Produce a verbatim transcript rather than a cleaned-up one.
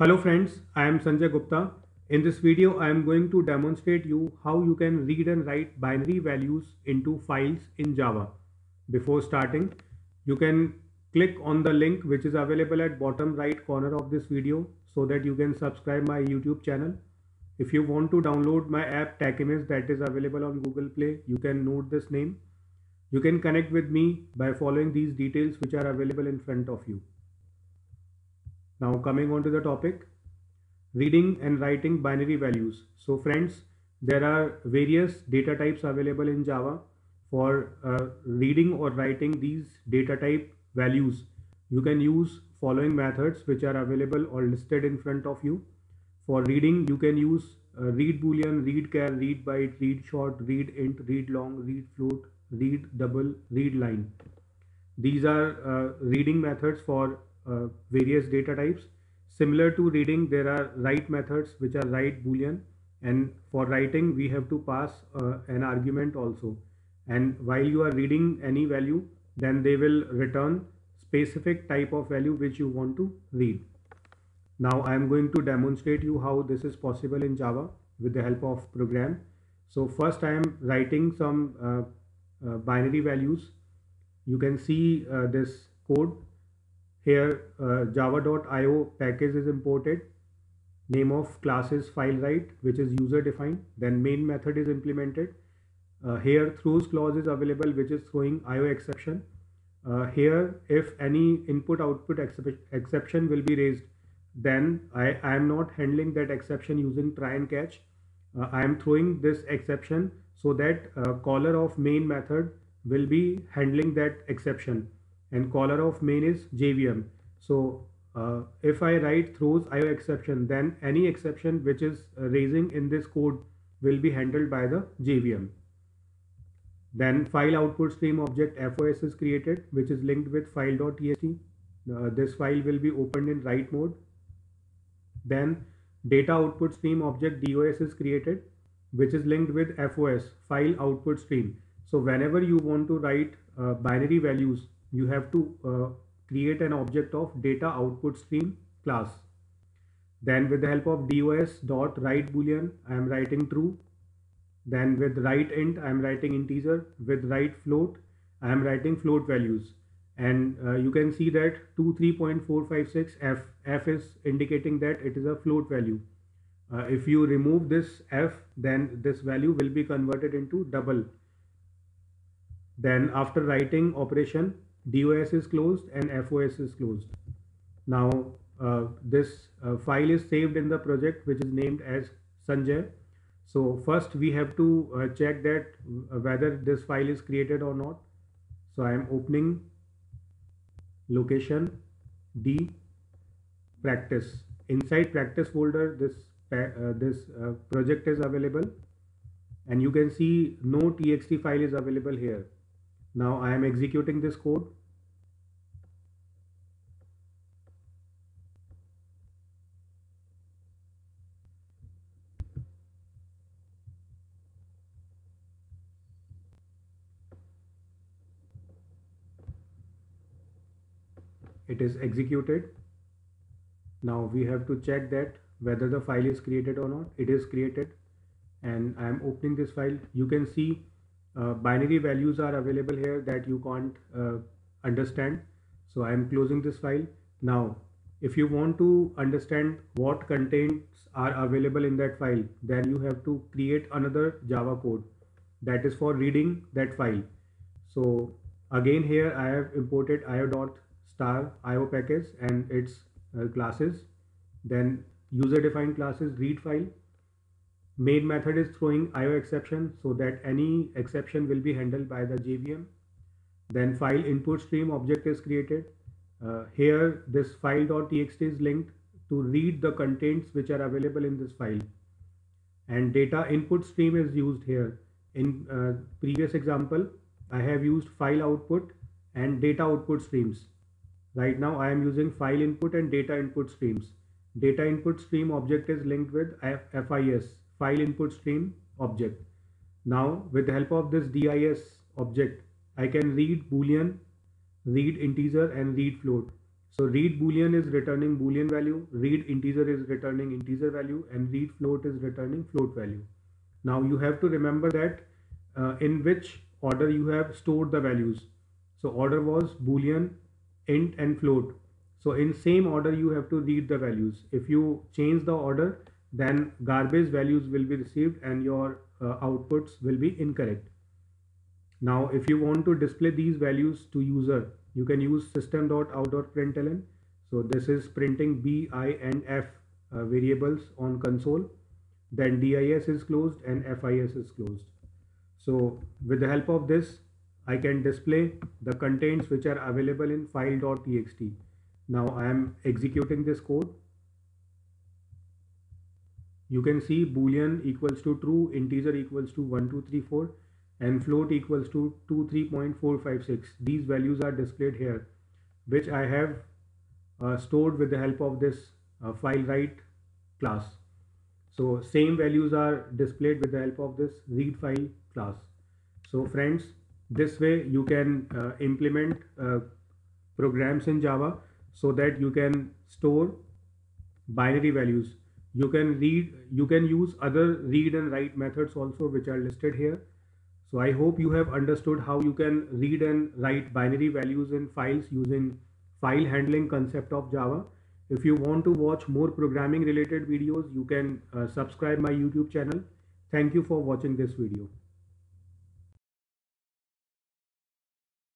Hello friends, I am Sanjay Gupta. In this video, I am going to demonstrate you how you can read and write binary values into files in Java. Before starting, you can click on the link which is available at bottom right corner of this video so that you can subscribe my YouTube channel. If you want to download my app TechImage that is available on Google Play, you can note this name. You can connect with me by following these details which are available in front of you. Now coming on to the topic, reading and writing binary values. So friends, there are various data types available in Java. For uh, reading or writing these data type values, you can use following methods which are available or listed in front of you. For reading, you can use uh, read boolean, read char, read byte, read short, read int, read long, read float, read double, read line. These are uh, reading methods for Uh, various data types. Similar to reading, there are write methods which are write boolean, and for writing we have to pass uh, an argument also, and while you are reading any value, then they will return specific type of value which you want to read. Now I am going to demonstrate you how this is possible in Java with the help of program. So first I am writing some uh, uh, binary values. You can see uh, this code here. uh, java dot i o package is imported, name of class is filewrite which is user defined, then main method is implemented. Uh, here throws clause is available which is throwing I O exception. Uh, here if any input output exception will be raised, then I, I am not handling that exception using try and catch. Uh, I am throwing this exception so that uh, caller of main method will be handling that exception, and caller of main is J V M. So uh, if I write throws I O exception, then any exception which is raising in this code will be handled by the J V M. Then file output stream object F O S is created which is linked with file dot t x t. Uh, this file will be opened in write mode. Then data output stream object D O S is created which is linked with F O S, file output stream. So whenever you want to write uh, binary values, you have to uh, create an object of data output stream class. Then with the help of D O S dot write boolean, I am writing true. Then with write int, I am writing integer. With write float, I am writing float values. And uh, you can see that two three point four five six f. f is indicating that it is a float value. Uh, if you remove this f, then this value will be converted into double. Then after writing operation, D O S is closed and F O S is closed. Now uh, this uh, file is saved in the project which is named as Sanjay. So first we have to uh, check that whether this file is created or not. So I am opening location D practice. Inside practice folder this, uh, this uh, project is available, and you can see no T X T file is available here. Now I am executing this code. It is executed. Now we have to check that whether the file is created or not. It is created, and I am opening this file. You can see Uh, binary values are available here that you can't uh, understand. So I am closing this file. Now if you want to understand what contents are available in that file, then you have to create another Java code that is for reading that file. So again here I have imported I O dot star I O package and its uh, classes, then user defined classes read file. Main method is throwing I O exception so that any exception will be handled by the J V M. Then file input stream object is created. Uh, here this file dot t x t is linked to read the contents which are available in this file. And data input stream is used here. In uh, previous example, I have used file output and data output streams. Right now I am using file input and data input streams. Data input stream object is linked with F I S. File input stream object. Now with the help of this D I S object, I can read boolean, read integer and read float. So read boolean is returning boolean value, read integer is returning integer value, and read float is returning float value. Now you have to remember that uh, in which order you have stored the values. So order was boolean, int and float. So in same order you have to read the values. If you change the order, then garbage values will be received and your uh, outputs will be incorrect. Now if you want to display these values to user, you can use system dot out dot println. So this is printing B, I and F uh, variables on console. Then D I S is closed and F I S is closed. So with the help of this, I can display the contents which are available in file dot t x t. Now I am executing this code. You can see boolean equals to true, integer equals to one two three four, and float equals to two three point four five six. These values are displayed here, which I have uh, stored with the help of this uh, file write class. So same values are displayed with the help of this read file class. So friends, this way you can uh, implement uh, programs in Java so that you can store binary values. You can read, you can use other read and write methods also, which are listed here. So I hope you have understood how you can read and write binary values in files using file handling concept of Java. If you want to watch more programming related videos, you can uh, subscribe my YouTube channel. Thank you for watching this video.